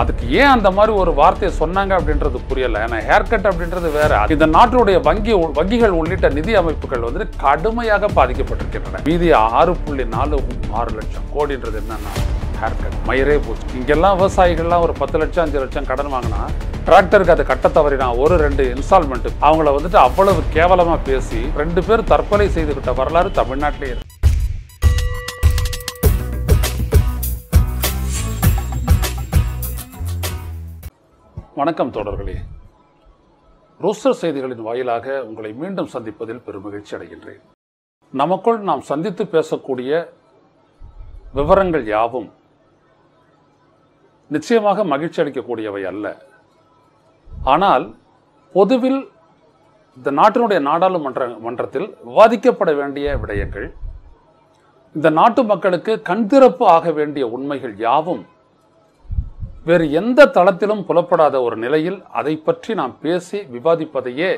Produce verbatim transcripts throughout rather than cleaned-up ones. அதுக்கு ஏன் அந்த மாதிரி ஒரு வார்த்தையை சொன்னாங்க அப்படின்றது புரியல. ஏன்னா ஹேர் கட் அப்படின்றது வேற. இந்த நாட்டுடைய வங்கி வங்கிகள் உள்ளிட்ட நிதி அமைப்புகள் வந்து கடுமையாக பாதிக்கப்பட்டிருக்கின்றன. மீதி ஆறு புள்ளி நாலு ஆறு லட்சம் கோடின்றது என்னன்னா ஹேர் கட் மயிரே போச்சு. இங்கெல்லாம் விவசாயிகள்லாம் ஒரு பத்து லட்சம் அஞ்சு லட்சம் கடன் வாங்கினா டிராக்டருக்கு அதை கட்ட தவறினா ஒரு ரெண்டு இன்ஸ்டால்மெண்ட் அவங்கள வந்துட்டு அவ்வளவு கேவலமா பேசி ரெண்டு பேர் தற்கொலை செய்துகிட்ட வரலாறு தமிழ்நாட்டிலே இருக்கு. வணக்கம் தோழர்களே, ரோஸ்டர் செய்திகளின் வாயிலாக உங்களை மீண்டும் சந்திப்பதில் பெருமகிழ்ச்சி அடைகின்றேன். நமக்குள் நாம் சந்தித்து பேசக்கூடிய விவரங்கள் யாவும் நிச்சயமாக மகிழ்ச்சி அளிக்கக்கூடியவை அல்ல. ஆனால் பொதுவில் இந்த நாட்டினுடைய நாடாளுமன்ற மன்றத்தில் விவாதிக்கப்பட வேண்டிய விடயங்கள், இந்த நாட்டு மக்களுக்கு கண்திறப்பு ஆக வேண்டிய உண்மைகள் யாவும் வேறு எந்த தளத்திலும் புலப்படாத ஒரு நிலையில் அதை பற்றி நாம் பேசி விவாதிப்பதையே,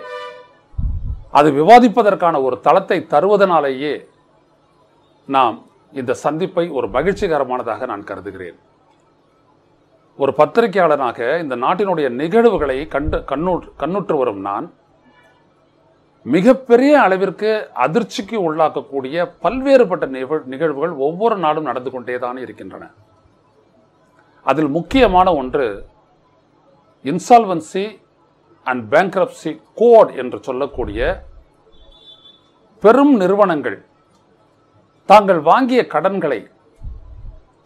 அது விவாதிப்பதற்கான ஒரு தளத்தை தருவதனாலேயே நாம் இந்த சந்திப்பை ஒரு மகிழ்ச்சிகரமானதாக நான் கருதுகிறேன். ஒரு பத்திரிகையாளனாக இந்த நாட்டினுடைய நிகழ்வுகளை கண்டு கண்ணு கண்ணுற்று வரும் நான் மிகப்பெரிய அளவிற்கு அதிர்ச்சிக்கு உள்ளாக்கக்கூடிய பல்வேறுபட்ட நிகழ்வுகள் ஒவ்வொரு நாளும் நடந்து கொண்டே தான் இருக்கின்றன. அதில் முக்கியமான ஒன்று இன்சால்வன்சி அண்ட் பேங்க்ரப்சி கோட் என்று சொல்லக்கூடிய பெரும் நிறுவனங்கள் தாங்கள் வாங்கிய கடன்களை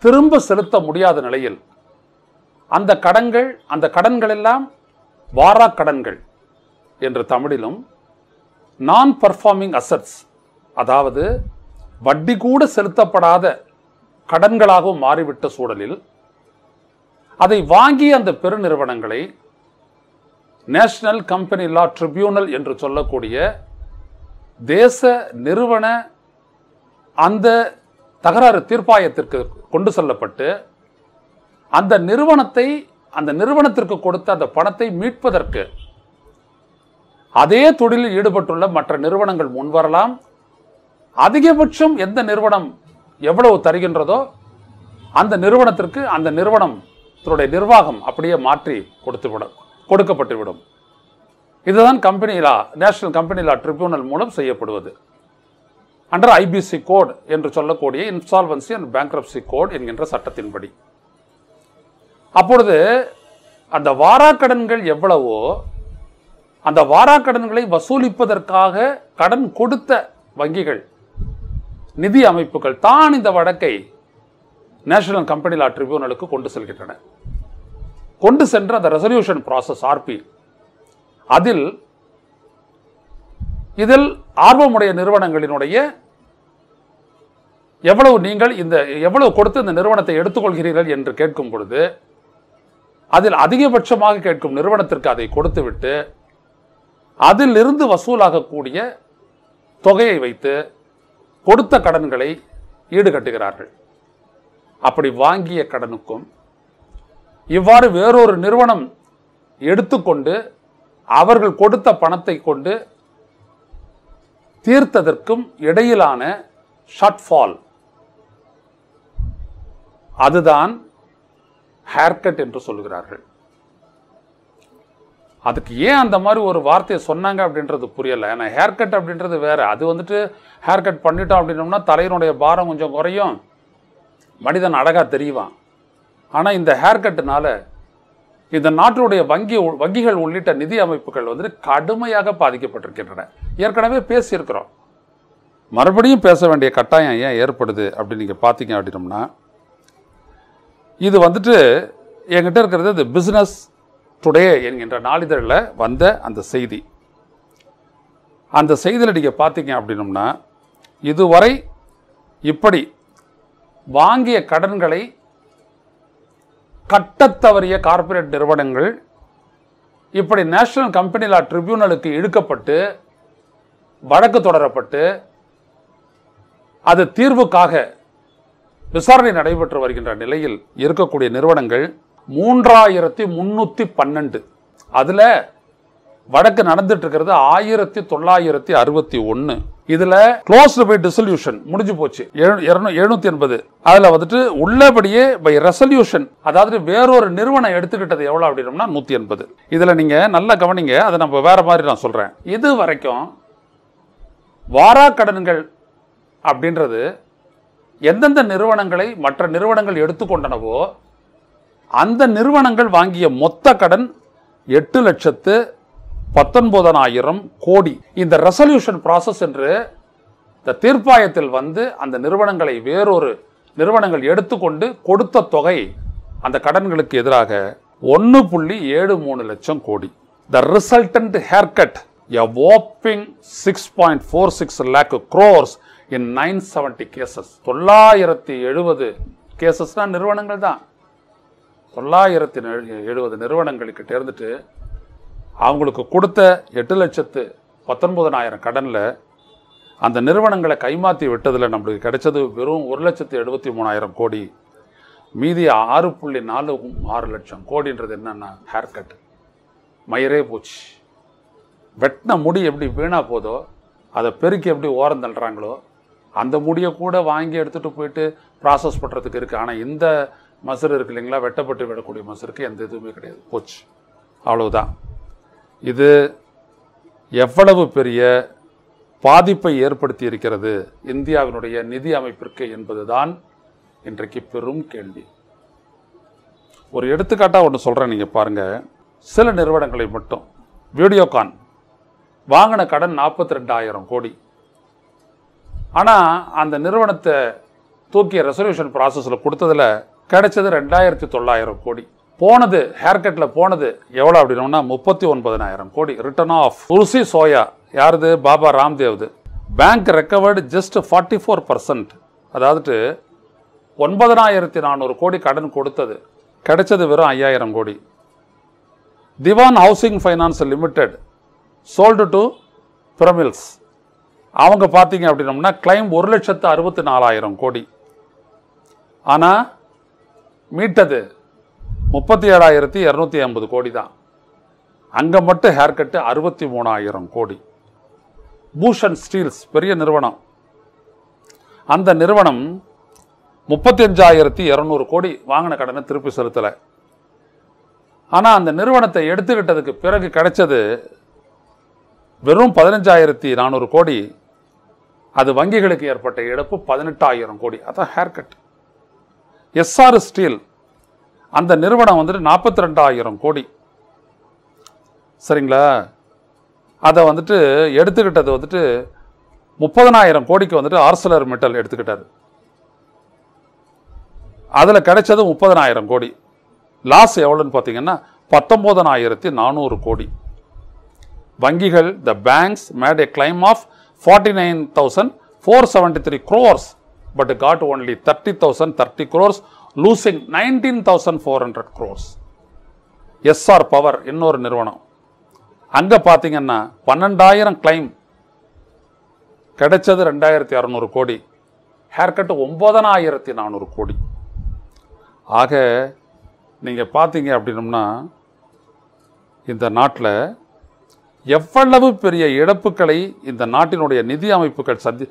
திரும்ப செலுத்த முடியாத நிலையில் அந்த கடன்கள் அந்த கடன்களெல்லாம் வாரா கடன்கள் என்று தமிழிலும் நான் பர்ஃபார்மிங் அசட்ஸ் அதாவது வட்டி கூட செலுத்தப்படாத கடன்களாகவும் மாறிவிட்ட சூழலில் அதை வாங்கிய அந்த பெருநிறுவனங்களை நேஷனல் கம்பெனி லா ட்ரிபியூனல் என்று சொல்லக்கூடிய தேச நிறுவன அந்த தகராறு தீர்ப்பாயத்திற்கு கொண்டு செல்லப்பட்டு அந்த நிறுவனத்தை அந்த நிறுவனத்திற்கு கொடுத்த அந்த பணத்தை மீட்பதற்கு அதே தொழிலில் ஈடுபட்டுள்ள மற்ற நிறுவனங்கள் முன்வரலாம். அதிகபட்சம் எந்த நிறுவனம் எவ்வளவு தருகின்றதோ அந்த நிறுவனத்திற்கு அந்த நிறுவனம் தன்னுடைய நிர்வாகம் அப்படியே மாற்றி கொடுத்துவிடும், கொடுக்கப்பட்டுவிடும். இதுதான் company law national company law tribunal மூலம் செய்யப்படுவது. அண்டர் ஐபிசி கோட் என்று சொல்லக்கூடிய இன்சால்வன்சி அண்ட் பேங்க்ரப்சி கோட் என்கின்ற சட்டத்தின்படி அப்பொழுது அந்த வாராக்கடன்கள் எவ்வளவோ அந்த வாராக்கடன்களை வசூலிப்பதற்காக கடன் கொடுத்த வங்கிகள் நிதி அமைப்புகள் தான் இந்த வழக்கை நேஷனல் கம்பெனி லா ட்ரிபியூனலுக்கு கொண்டு செல்கின்றன. கொண்டு சென்ற அந்த ரெசல்யூஷன் ப்ராசஸ் ஆர்பி அதில் இதில் ஆர்வமுடைய நிறுவனங்களினுடைய எவ்வளவு நீங்கள் இந்த எவ்வளவு கொடுத்து இந்த நிறுவனத்தை எடுத்துக்கொள்கிறீர்கள் என்று கேட்கும் பொழுது அதில் அதிகபட்சமாக கேட்கும் நிறுவனத்திற்கு அதை கொடுத்துவிட்டு அதிலிருந்து வசூலாகக்கூடிய தொகையை வைத்து கொடுத்த கடன்களை ஈடுகட்டுகிறார்கள். அப்படி வாங்கிய கடனுக்கும் இவ்வாறு வேறொரு நிறுவனம் எடுத்துக்கொண்டு அவர்கள் கொடுத்த பணத்தை கொண்டு தீர்த்ததற்கும் இடையிலான ஷார்ட்ஃபால் அதுதான் ஹேர்கட் என்று சொல்கிறார்கள். அதுக்கு ஏன் அந்த மாதிரி ஒரு வார்த்தையை சொன்னாங்க அப்படின்றது புரியல. ஏன்னா ஹேர்கட் அப்படின்றது வேற. அது வந்துட்டு ஹேர்கட் பண்ணிட்டோம் அப்படின்னோம்னா தலையினுடைய பாரம் கொஞ்சம் குறையும், மனிதன் அழகாக தெரிவான். ஆனால் இந்த ஹேர்கட்டுனால இந்த நாட்டினுடைய வங்கி வங்கிகள் உள்ளிட்ட நிதி அமைப்புகள் வந்து கடுமையாக பாதிக்கப்பட்டிருக்கின்றன. ஏற்கனவே பேசியிருக்கிறோம். மறுபடியும் பேச வேண்டிய கட்டாயம் ஏன் ஏற்படுது அப்படின்னு நீங்கள் பார்த்தீங்க அப்படின்னோம்னா இது வந்துட்டு என்கிட்ட இருக்கிறது இந்த பிஸ்னஸ் டுடே என்கின்ற நாளிதழில் வந்த அந்த செய்தி. அந்த செய்தியில் நீங்கள் பார்த்தீங்க அப்படின்னோம்னா இதுவரை இப்படி வாங்கிய கடன்களை கட்டத் தவறிய கார்ப்பரேட் நிறுவனங்கள் இப்படி நேஷனல் கம்பெனி லா ட்ரிபியூனலுக்கு இழுக்கப்பட்டு வழக்கு தொடரப்பட்டு அது தீர்வுக்காக விசாரணை நடைபெற்று வருகின்ற நிலையில் இருக்கக்கூடிய நிறுவனங்கள் மூன்றாயிரத்தி முன்னூற்றி பன்னெண்டு அதில் வழக்கு நடந்துட்டு இருக்கிறது ஆயிரத்தி தொள்ளாயிரத்தி அறுபத்தி ஒன்று. இதுல க்ளோஸ்ட் பை டிசல்யூஷன் முடிஞ்சு போச்சு எழுநூற்று எண்பது. அதுல வந்துட்டு உள்ளபடியே பை ரெசல்யூஷன் அதாவது வேறொரு நிறுவனம் எடுத்துக்கிட்டது எவ்வளவு அப்படின்னா நூற்று எண்பது. இதுல நீங்க நல்லா கவனிங்க, அதை நம்ம வேற மாதிரி நான் சொல்றேன். இது வரைக்கும் வாராக்கடன்கள் அப்படின்றது எந்தெந்த நிறுவனங்களை மற்ற நிறுவனங்கள் எடுத்துக்கொண்டனவோ அந்த நிறுவனங்கள் வாங்கிய மொத்த கடன் எட்டு லட்சத்து பத்தொன்பதாயிரம் கோடி. இந்த ரெசல்யூஷன் ப்ராசஸ் என்று இந்த தீர்ப்பாயத்தில் வந்து அந்த நிறுவனங்களை வேறொரு நிறுவனங்கள் எடுத்துக்கொண்டு கொடுத்த தொகை அந்த கடன்களுக்கு எதிராக ஒன்று புள்ளி ஏழு மூணு லட்சம் கோடி. The resultant haircut a whopping six point four six lakh crores in nine seventy cases. தொள்ளாயிரத்தி எழுபது கேசஸ்னா நிறுவனங்கள் தான். தொள்ளாயிரத்தி எழுபது நிறுவனங்கள்கிட்ட இருந்துட்டு அவங்களுக்கு கொடுத்த எட்டு லட்சத்து பத்தொன்பதாயிரம் கடனில் அந்த நிறுவனங்களை கைமாற்றி விட்டதில் நம்மளுக்கு கிடைச்சது வெறும் ஒரு லட்சத்து எழுபத்தி மூணாயிரம் கோடி. மீதி ஆறு புள்ளி நாலு ஆறு லட்சம் கோடின்றது என்னென்னா ஹேர்கட். மயிரே போச்சு. வெட்டின முடி எப்படி வீணா போதோ அதை பெருக்கி எப்படி ஓரம் தள்ளுறாங்களோ அந்த முடியை கூட வாங்கி எடுத்துகிட்டு போயிட்டு ப்ராசஸ் பண்ணுறதுக்கு இருக்குது. ஆனால் இந்த மசர் இருக்கு இல்லைங்களா, வெட்டப்பட்டு விடக்கூடிய மசருக்கு எந்த எதுவுமே கிடையாது. போச்சு, அவ்வளவுதான். இது எவ்வளவு பெரிய பாதிப்பை ஏற்படுத்தி இருக்கிறது இந்தியாவினுடைய நிதி அமைப்பிற்கு என்பதுதான் இன்றைக்கு பெரும் கேள்வி. ஒரு எடுத்துக்காட்டாக ஒன்று சொல்கிறேன், நீங்கள் பாருங்கள். சில நிறுவனங்களை மட்டும் வீடியோகான் வாங்கின கடன் நாற்பத்தி ரெண்டாயிரம் கோடி. ஆனால் அந்த நிறுவனத்தை தூக்கிய ரெசல்யூஷன் ப்ராசஸில் கொடுத்ததில் கிடைச்சது ரெண்டாயிரத்தி தொள்ளாயிரம் கோடி. போனது ஹேர்கட்டில் போனது எவ்வளோ அப்படின்னா முப்பத்தி ஒன்பதாயிரம் கோடி. ரிட்டர்ன் ஆஃப் துருசி சோயா யாருது? பாபா ராம்தேவ்து. Bank recovered just forty four percent. அதாவது ஒன்பதாயிரத்தி நானூறு கோடி கடன் கொடுத்தது கிடைச்சது வெறும் ஐயாயிரம் கோடி. Dewan housing finance limited sold to Piramals. அவங்க பார்த்தீங்க அப்படின்னோம்னா கிளைம் ஒரு லட்சத்து அறுபத்தி நாலாயிரம் கோடி. ஆனால் மீட்டது முப்பத்தி ஏழாயிரத்தி இரநூத்தி ஐம்பது கோடி தான். அங்கே மட்டும் ஹேர்கட்டு அறுபத்தி மூணாயிரம் கோடி. பூஷன் ஸ்டீல்ஸ் பெரிய நிறுவனம். அந்த நிறுவனம் முப்பத்தி அஞ்சாயிரத்தி இரநூறு கோடி வாங்கின கடனை திருப்பி செலுத்தலை. ஆனால் அந்த நிறுவனத்தை எடுத்துக்கிட்டதுக்கு பிறகு கிடைச்சது வெறும் பதினஞ்சாயிரத்தி நானூறு கோடி. அது வங்கிகளுக்கு ஏற்பட்ட இழப்பு பதினெட்டாயிரம் கோடி. அதான் ஹேர்கட். எஸ்ஆர் ஸ்டீல் அந்த நிறுவனம் வந்துட்டு நாற்பத்தி ரெண்டாயிரம் கோடி. சரிங்களா, அதை வந்துட்டு எடுத்துக்கிட்டது வந்துட்டு முப்பதனாயிரம் கோடிக்கு வந்துட்டு ஆர்சலர் மெட்டல் எடுத்துக்கிட்டார். அதில் கிடைச்சது முப்பதனாயிரம் கோடி. லாஸ் எவ்வளோன்னு பார்த்தீங்கன்னா பத்தொம்போதனாயிரத்தி நானூறு கோடி. வங்கிகள் the banks made a claim of forty nine thousand four seventy three crores but got only thirty thousand thirty crores losing nineteen thousand four hundred crores. SR power இன்னொரு நிறுவனம். அங்கே பார்த்தீங்கன்னா பன்னெண்டாயிரம் கிளைம் கிடைச்சது ரெண்டாயிரத்தி அறநூறு கோடி. ஹேர்கட்டு ஒம்பதனாயிரத்தி நானூறு கோடி. ஆக நீங்கள் பார்த்தீங்க அப்படின்னம்னா இந்த நாட்டில் எவ்வளவு பெரிய இழப்புக்களை இந்த நாட்டினுடைய நிதி அமைப்புகள் சந்தி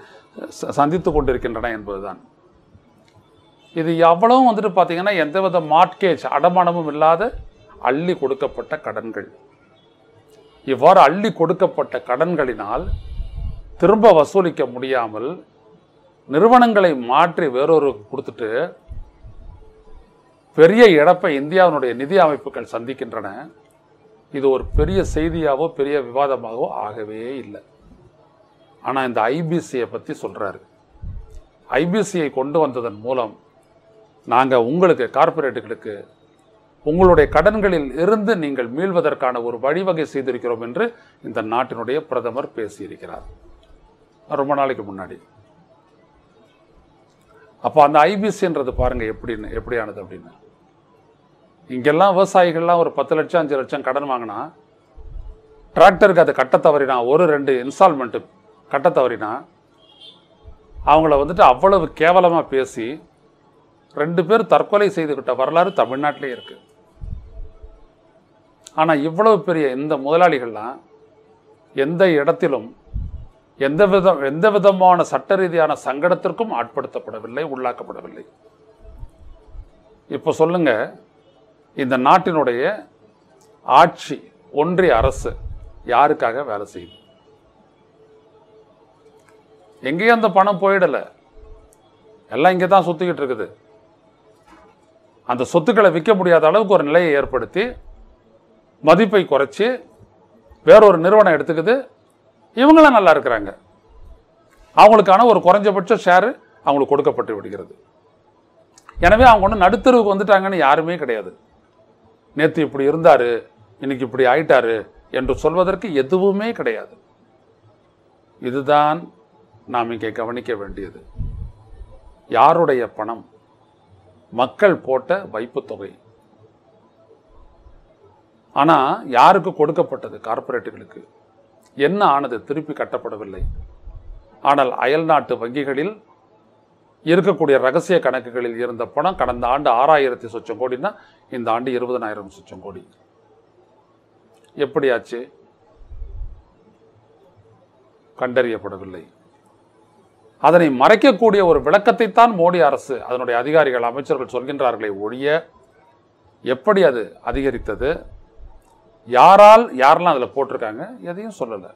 சந்தித்து கொண்டிருக்கின்றன என்பதுதான் இது. எவ்வளவும் வந்துட்டு பார்த்தீங்கன்னா எந்தவித மார்க்கேஜ் அடமானமும் இல்லாத அள்ளி கொடுக்கப்பட்ட கடன்கள். இவ்வாறு அள்ளி கொடுக்கப்பட்ட கடன்களினால் திரும்ப வசூலிக்க முடியாமல் நிறுவனங்களை மாற்றி வேறொருக்கு கொடுத்துட்டு பெரிய இழப்பை இந்தியாவினுடைய நிதி அமைப்புகள் சந்திக்கின்றன. இது ஒரு பெரிய செய்தியாகவோ பெரிய விவாதமாகவோ ஆகவே இல்லை. ஆனால் இந்த ஐபிசியை பற்றி சொல்கிறாரு. ஐபிசியை கொண்டு வந்ததன் மூலம் நாங்கள் உங்களுக்கு கார்ப்பரேட்டுகளுக்கு உங்களுடைய கடன்களில் இருந்து நீங்கள் மீள்வதற்கான ஒரு வழிவகை செய்திருக்கிறோம் என்று இந்த நாட்டினுடைய பிரதமர் பேசியிருக்கிறார் ரொம்ப நாளைக்கு முன்னாடி. அப்போ அந்த ஐபிசின்றது பாருங்கள் எப்படின்னு எப்படியானது அப்படின்னு. இங்கெல்லாம் விவசாயிகள்லாம் ஒரு பத்து லட்சம் அஞ்சு லட்சம் கடன் வாங்கினா டிராக்டருக்கு அதை கட்ட தவறினா ஒரு ரெண்டு இன்ஸ்டால்மெண்ட்டு கட்ட தவறினா அவங்கள வந்துட்டு அவ்வளவு கேவலமாக பேசி ரெண்டு பேர் தற்கொலை செய்துகிட்ட வரலாறு தமிழ்நாட்டிலே இருக்குது. ஆனால் இவ்வளவு பெரிய இந்த முதலாளிகள்லாம் எந்த இடத்திலும் எந்த விதம் எந்த விதமான சட்ட ரீதியான சங்கடத்திற்கும் ஆட்படுத்தப்படவில்லை, உள்ளாக்கப்படவில்லை. இப்போ சொல்லுங்க, இந்த நாட்டினுடைய ஆட்சி ஒன்றிய அரசு யாருக்காக வேலை செய்யுது? எங்கேயும் அந்த பணம் போயிடலை, எல்லாம் இங்கே தான் சுற்றிக்கிட்டு இருக்குது. அந்த சொத்துக்களை விற்க முடியாத அளவுக்கு ஒரு நிலையை ஏற்படுத்தி மதிப்பை குறைச்சி வேறொரு நிறுவனம் எடுத்துக்குது. இவங்களாம் நல்லா இருக்கிறாங்க, அவங்களுக்கான ஒரு குறைஞ்சபட்ச ஷேரு அவங்களுக்கு கொடுக்கப்பட்டு விடுகிறது. எனவே அவங்க ஒன்று நடுத்தருவுக்கு வந்துட்டாங்கன்னு யாருமே கிடையாது. நேற்று இப்படி இருந்தார், இன்னைக்கு இப்படி ஆயிட்டாரு என்று சொல்வதற்கு எதுவுமே கிடையாது. இதுதான் நாம் இங்கே கவனிக்க வேண்டியது. யாருடைய பணம்? மக்கள் போட்ட வைப்பு தொகை. ஆனால் யாருக்கு கொடுக்கப்பட்டது? கார்ப்பரேட்டுகளுக்கு. என்ன ஆனது? திருப்பி கட்டப்படவில்லை. ஆனால் அயல்நாட்டு வங்கிகளில் இருக்கக்கூடிய ரகசிய கணக்குகளில் இருந்த பணம் கடந்த ஆண்டு ஆறாயிரத்தி சொச்சம் கோடினா இந்த ஆண்டு இருபதனாயிரம் சொச்சம் கோடி. எப்படியாச்சு? கண்டறியப்படவில்லை. அதனை மறைக்கக்கூடிய ஒரு விளக்கத்தைத்தான் மோடி அரசு, அதனுடைய அதிகாரிகள், அமைச்சர்கள் சொல்கின்றார்களே ஒழிய, எப்படி அது அதிகரித்தது, யாரால், யாரெல்லாம் அதில் போட்டிருக்காங்க, எதையும் சொல்லலை.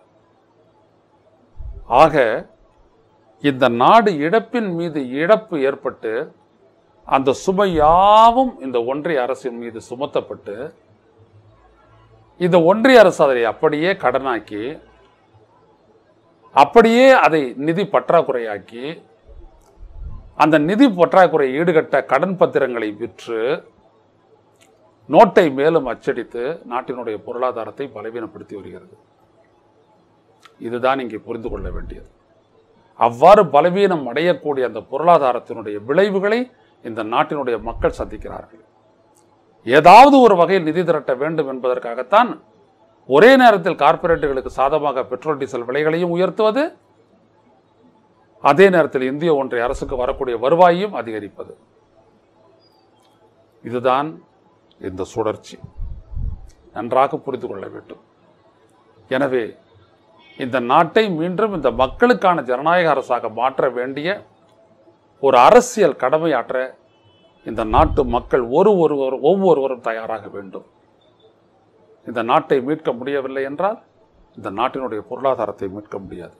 ஆக இந்த நாடு இழப்பின் மீது இழப்பு ஏற்பட்டு அந்த சுமையாவும் இந்த ஒன்றிய அரசின் மீது சுமத்தப்பட்டு இந்த ஒன்றிய அரசு அதை அப்படியே கடனாக்கி, அப்படியே அதை நிதி பற்றாக்குறையாக்கி, அந்த நிதி பற்றாக்குறை ஈடுகட்ட கடன் பத்திரங்களை விற்று நோட்டை மேலும் அச்சடித்து நாட்டினுடைய பொருளாதாரத்தை பலவீனப்படுத்தி வருகிறது. இதுதான் இங்கே புரிந்து கொள்ள வேண்டியது. அவ்வாறு பலவீனம் அடையக்கூடிய அந்த பொருளாதாரத்தினுடைய விளைவுகளை இந்த நாட்டினுடைய மக்கள் சந்திக்கிறார்கள். ஏதாவது ஒரு வகையில் நிதி திரட்ட வேண்டும் என்பதற்காகத்தான் ஒரே நேரத்தில் கார்ப்பரேட்டுகளுக்கு சாதகமாக பெட்ரோல் டீசல் விலைகளையும் உயர்த்துவது, அதே நேரத்தில் இந்திய ஒன்றிய அரசுக்கு வரக்கூடிய வருவாயையும் அதிகரிப்பது. இதுதான் இந்த சுழற்சி. நன்றாக புரிந்து கொள்ள வேண்டும். எனவே இந்த நாட்டை மீண்டும் இந்த மக்களுக்கான ஜனநாயக அரசாக மாற்ற வேண்டிய ஒரு அரசியல் கடமையாற்ற இந்த நாட்டு மக்கள் ஒரு ஒருவர் ஒவ்வொருவரும் தயாராக வேண்டும். இந்த நாட்டை மீட்க முடியவில்லை என்றால் இந்த நாட்டினுடைய பொருளாதாரத்தை மீட்க முடியாது.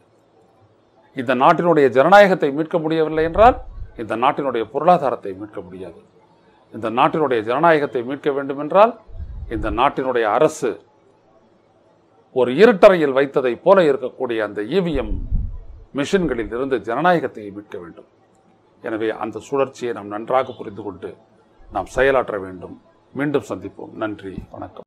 இந்த நாட்டினுடைய ஜனநாயகத்தை மீட்க முடியவில்லை என்றால் இந்த நாட்டினுடைய பொருளாதாரத்தை மீட்க முடியாது. இந்த நாட்டினுடைய ஜனநாயகத்தை மீட்க வேண்டுமென்றால் இந்த நாட்டினுடைய அரசு ஒரு இருட்டறையில் வைத்ததை போல இருக்கக்கூடிய அந்த இ வி எம் மிஷின்களில் இருந்து ஜனநாயகத்தை மீட்க வேண்டும். எனவே அந்த சுழற்சியை நாம் நன்றாக புரிந்து கொண்டு நாம் செயலாற்ற வேண்டும். மீண்டும் சந்திப்போம். நன்றி, வணக்கம்.